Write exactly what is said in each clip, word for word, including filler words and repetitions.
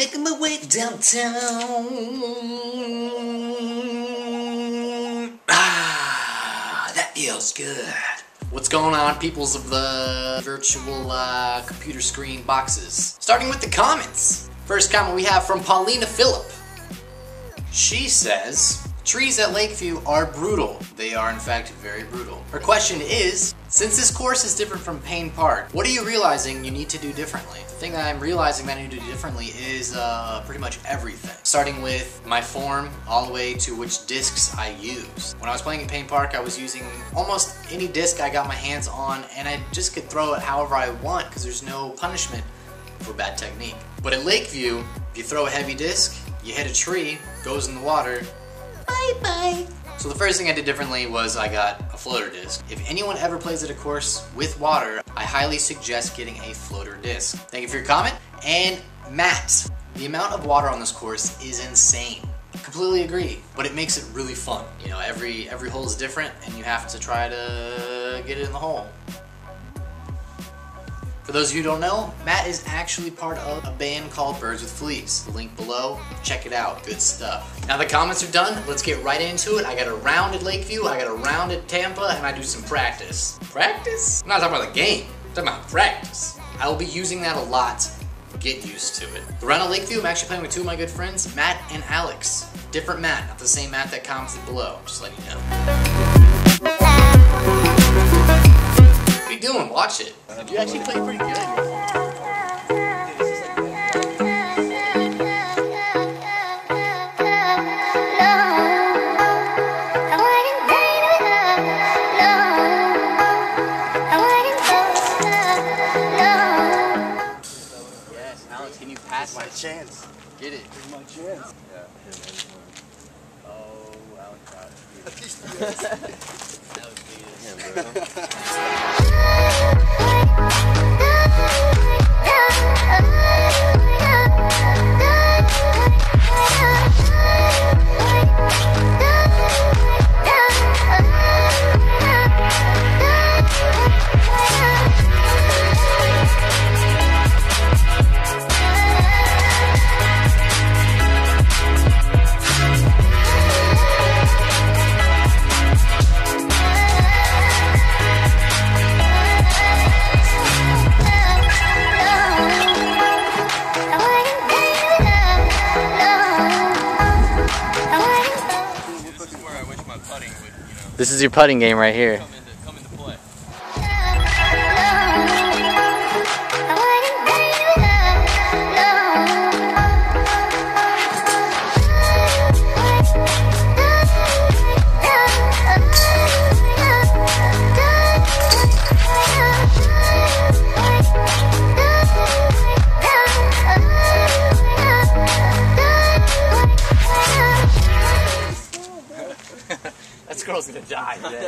making my way downtown. Ah, that feels good. What's going on, peoples of the virtual uh, computer screen boxes? Starting with the comments. First comment we have from Paulina Phillip. She says, trees at Lakeview are brutal. They are, in fact, very brutal. Her question is, since this course is different from Payne Park, what are you realizing you need to do differently? The thing that I'm realizing that I need to do differently is uh, pretty much everything. Starting with my form, all the way to which discs I use. When I was playing in Payne Park, I was using almost any disc I got my hands on, and I just could throw it however I want because there's no punishment for bad technique. But at Lakeview, if you throw a heavy disc, you hit a tree, goes in the water, bye-bye. So the first thing I did differently was I got a floater disc. If anyone ever plays at a course with water, I highly suggest getting a floater disc. Thank you for your comment. And Matt, the amount of water on this course is insane. I completely agree, but it makes it really fun. You know, every, every hole is different and you have to try to get it in the hole. For those of you who don't know, Matt is actually part of a band called Birds with Fleas. The link below, check it out, good stuff. Now the comments are done, let's get right into it. I got a round at Lakeview, I got a round at Tampa, and I do some practice. Practice? I'm not talking about the game, I'm talking about practice. I will be using that a lot, get used to it. The round at Lakeview, I'm actually playing with two of my good friends, Matt and Alex. Different Matt, not the same Matt that commented below, just letting you know. What are you doing? Watch it. You actually play pretty good. Yes, Alex, can you pass? It's my chance. Get it. It's my chance. Yeah. Oh, Alex got it. At least you guys. That was beautiful. This is your putting game right here. Come into, come into play. This girl's gonna die today.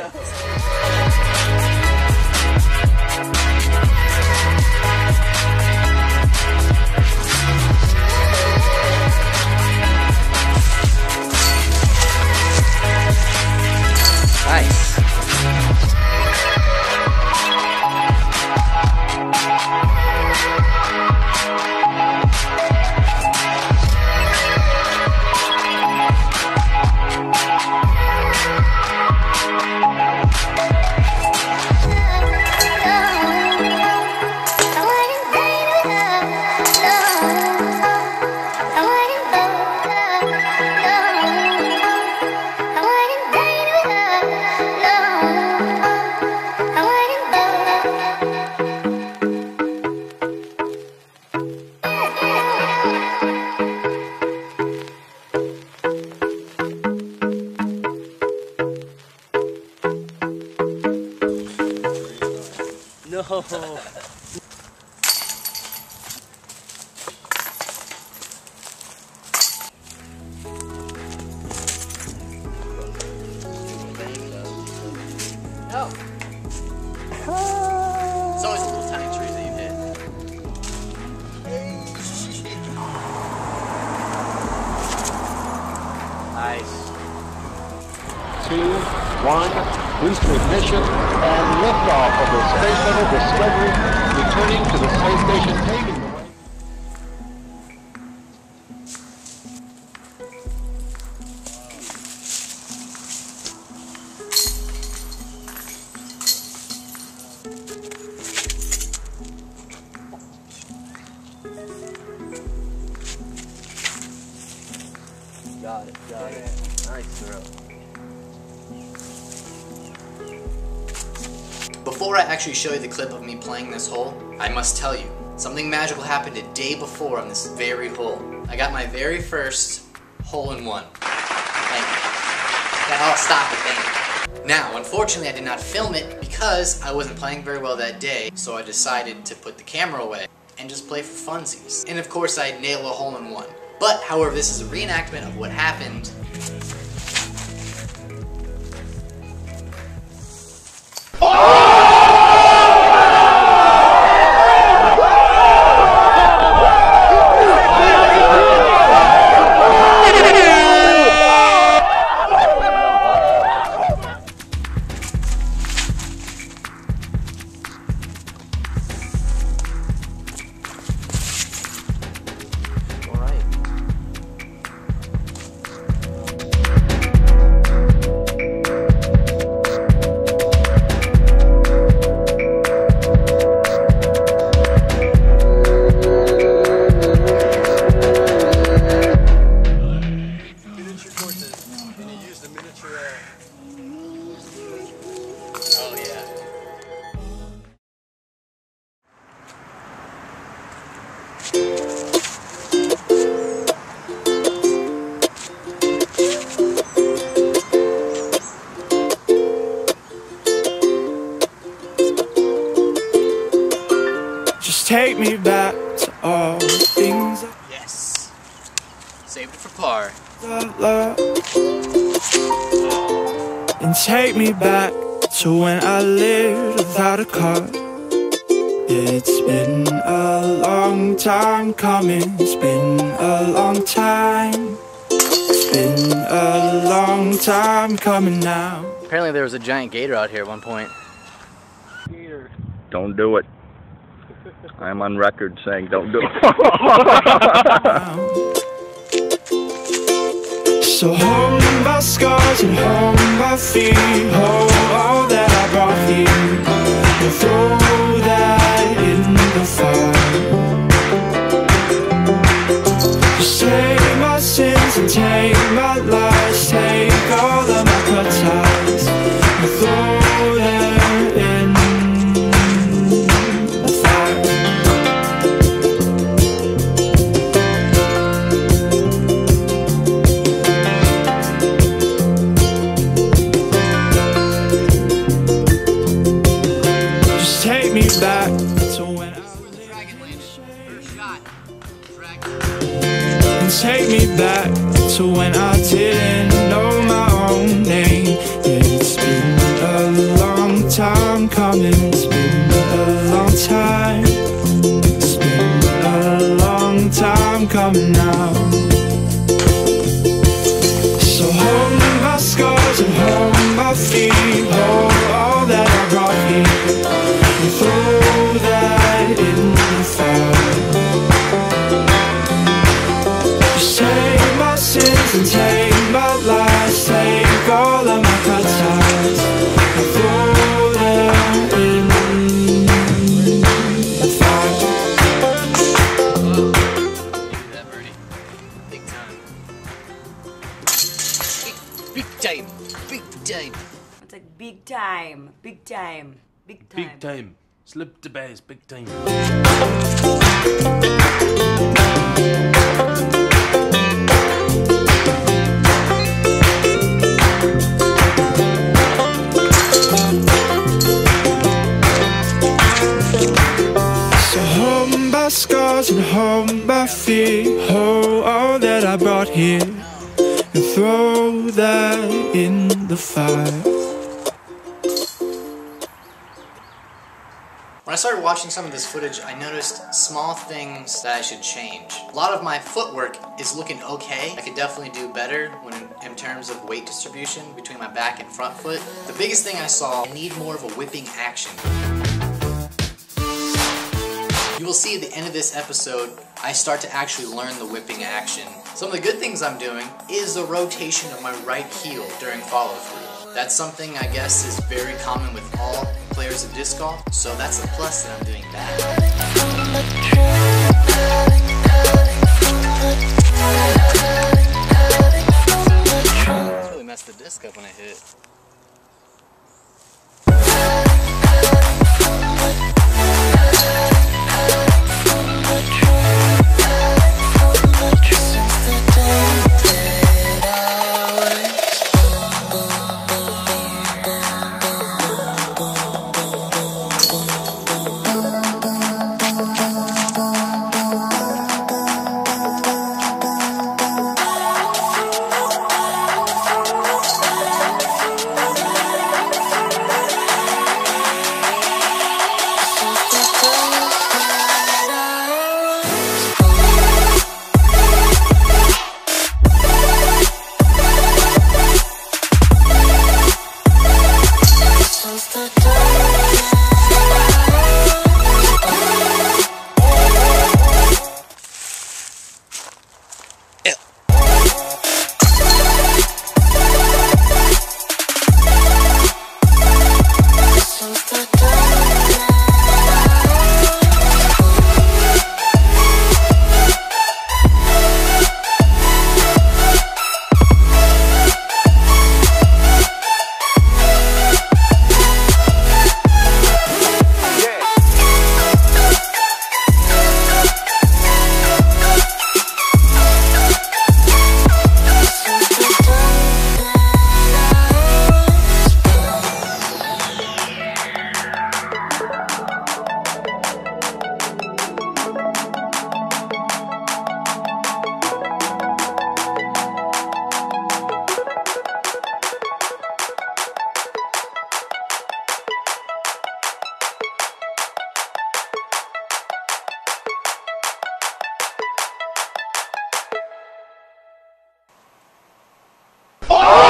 Nice. No. One, boost ignition, and liftoff of the Space Shuttle Discovery, returning to the space station, paving the way. Got it. Nice throw. Before I actually show you the clip of me playing this hole, I must tell you, something magical happened a day before on this very hole. I got my very first hole-in-one. Thank you. I'll stop it, thank you. Now, unfortunately, I did not film it because I wasn't playing very well that day, so I decided to put the camera away and just play for funsies. And of course, I nail a hole-in-one. But, however, this is a reenactment of what happened. Just take me back to all things. Yes. Saved it for par. And take me back to when I lived without a car. It's been a long time coming. It's been a long time. It's been a long time coming now. Apparently there was a giant gator out here at one point. Gator. Don't do it. I'm on record saying don't do it. So hold my scars and hold my feet. Hold all that I brought here. And throw that in the fire. Just take my sins and take my lies. Take all of my cut ties. And throw that in the take me back to when I didn't know my own name. It's been a long time coming. It's been a long time. It's been a long time coming now. So hold my scars and hold my feet. Hold all that I brought here and throw that in the fire. Take my sins and take my lies. Take all of my cut ties and throw them in the fire. Look at that birdie. Big time. Big, big time. Big time. It's like big time. Big time. Big time. Big time. Slip the bass. Big time. Scars and hold my feet. Hold all that I brought here and throw that in the fire. When I started watching some of this footage, I noticed small things that I should change. A lot of my footwork is looking okay. I could definitely do better when in terms of weight distribution between my back and front foot. The biggest thing I saw, I need more of a whipping action. You will see at the end of this episode, I start to actually learn the whipping action. Some of the good things I'm doing is the rotation of my right heel during follow-through. That's something I guess is very common with all players of disc golf, so that's a plus that I'm doing that. mask up when it hit. Oh!